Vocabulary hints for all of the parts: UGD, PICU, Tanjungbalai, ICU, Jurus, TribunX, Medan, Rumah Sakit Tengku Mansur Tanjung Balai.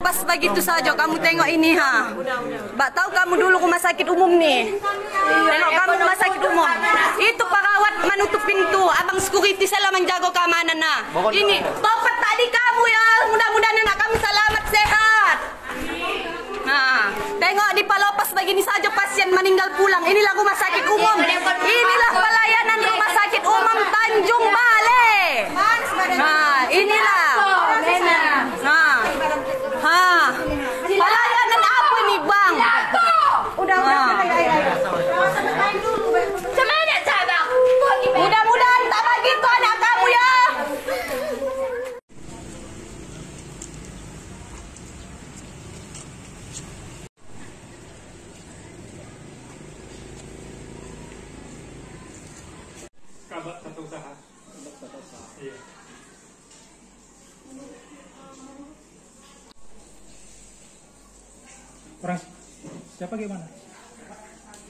Pas begitu saja kamu tengok ini ha. Mbak tahu kamu dulu rumah sakit umum nih. Tengok kamu rumah sakit umum. Itu perawat menutup pintu, abang security salah menjaga keamanan nah. Ini topat tadi kamu ya. Mudah-mudahan anak kami selamat sehat. Nah, tengok di Palopas begini saja pasien meninggal pulang. Inilah rumah sakit umum. Inilah pelayanan rumah sakit umum Tanjung Balai. Nah, inilah. Pelayanan apa ini bang? Udah. Semangat sabar. Mudah-mudahan tak begitu anak kamu ya. Kabar tata usaha. Iya. Orang siapa gimana?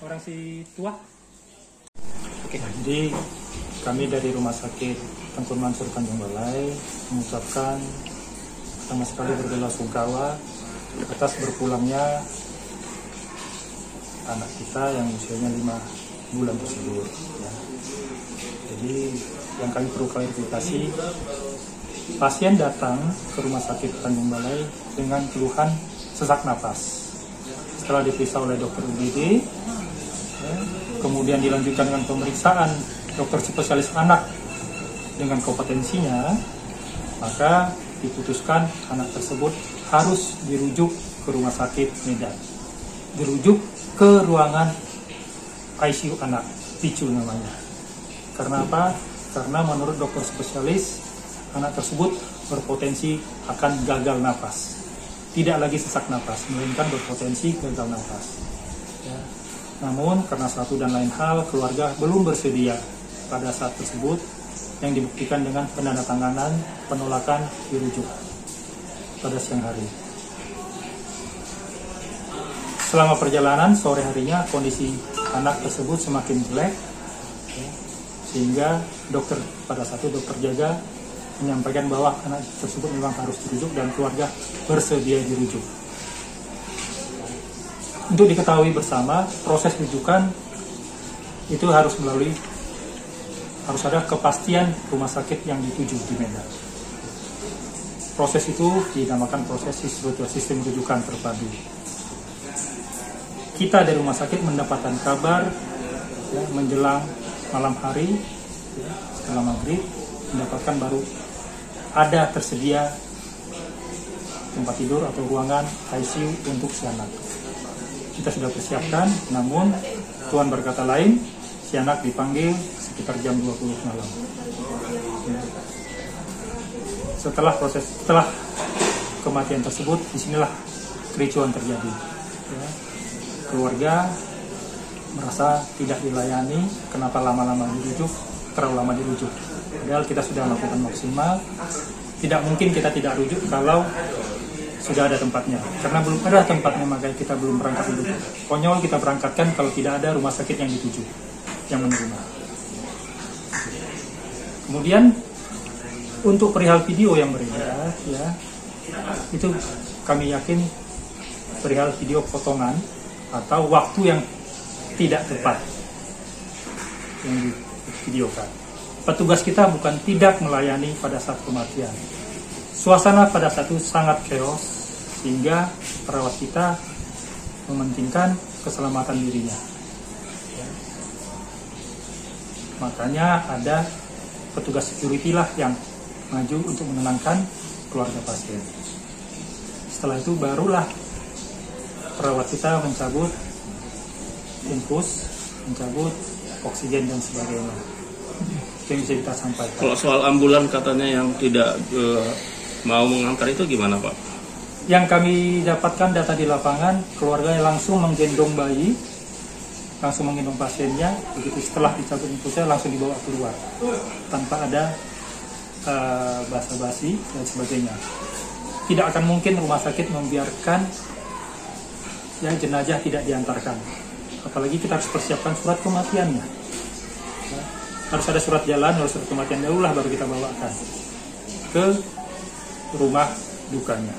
Orang si tua? Oke. Jadi kami dari Rumah Sakit Tengku Mansur Tanjung Balai mengucapkan sama sekali berbelasungkawa atas berpulangnya anak kita yang usianya 5 bulan tersebut. Ya. Jadi yang kami perlu klarifikasi, pasien datang ke Rumah Sakit Tanjung Balai dengan keluhan sesak napas. Setelah diperiksa oleh dokter UGD, kemudian dilanjutkan dengan pemeriksaan dokter spesialis anak dengan kompetensinya, maka diputuskan anak tersebut harus dirujuk ke rumah sakit Medan, dirujuk ke ruangan ICU anak, PICU namanya. Karena apa? Karena menurut dokter spesialis anak tersebut berpotensi akan gagal napas. Tidak lagi sesak napas, melainkan berpotensi gagal napas. Ya. Namun karena satu dan lain hal, keluarga belum bersedia pada saat tersebut, yang dibuktikan dengan penandatanganan penolakan dirujuk pada siang hari. Selama perjalanan sore harinya kondisi anak tersebut semakin jelek, ya. Sehingga dokter pada saat itu dokter jaga menyampaikan bahwa anak tersebut memang harus dirujuk dan keluarga bersedia dirujuk. Untuk diketahui bersama, proses rujukan itu harus ada kepastian rumah sakit yang dituju di Medan. Proses itu dinamakan proses sistem rujukan terpadu. Kita dari rumah sakit mendapatkan kabar ya, menjelang malam hari ya, setelah maghrib mendapatkan baru ada tersedia tempat tidur atau ruangan ICU untuk si anak. Kita sudah persiapkan, namun Tuhan berkata lain, si anak dipanggil sekitar jam 20 malam. Ya. Setelah kematian tersebut, disinilah kericuan terjadi. Ya. Keluarga merasa tidak dilayani, kenapa lama-lama dirujuk, terlalu lama dirujuk. Padahal kita sudah melakukan maksimal, tidak mungkin kita tidak rujuk kalau sudah ada tempatnya. Karena belum ada tempatnya, maka kita belum berangkat dulu. Konyol kita berangkatkan kalau tidak ada rumah sakit yang dituju, yang menerima. Kemudian untuk perihal video yang beredar, ya, itu kami yakin perihal video potongan atau waktu yang tidak tepat yang divideokan. Petugas kita bukan tidak melayani pada saat kematian. Suasana pada saat itu sangat chaos, sehingga perawat kita mementingkan keselamatan dirinya. Makanya ada petugas security lah yang maju untuk menenangkan keluarga pasien. Setelah itu barulah perawat kita mencabut infus, mencabut oksigen dan sebagainya. Yang bisa kita sampaikan. Kalau soal ambulan katanya yang tidak mau mengantar itu gimana Pak? Yang kami dapatkan data di lapangan, keluarga langsung menggendong bayi, langsung menggendong pasiennya, begitu setelah dicabut infusnya langsung dibawa keluar tanpa ada basa-basi dan sebagainya. Tidak akan mungkin rumah sakit membiarkan yang jenazah tidak diantarkan, apalagi kita harus persiapkan surat kematiannya. Ya. Harus ada surat jalan, harus ada kematian dahululah baru kita bawakan ke rumah dukanya.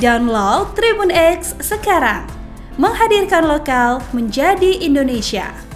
Download Tribun X sekarang, menghadirkan lokal menjadi Indonesia.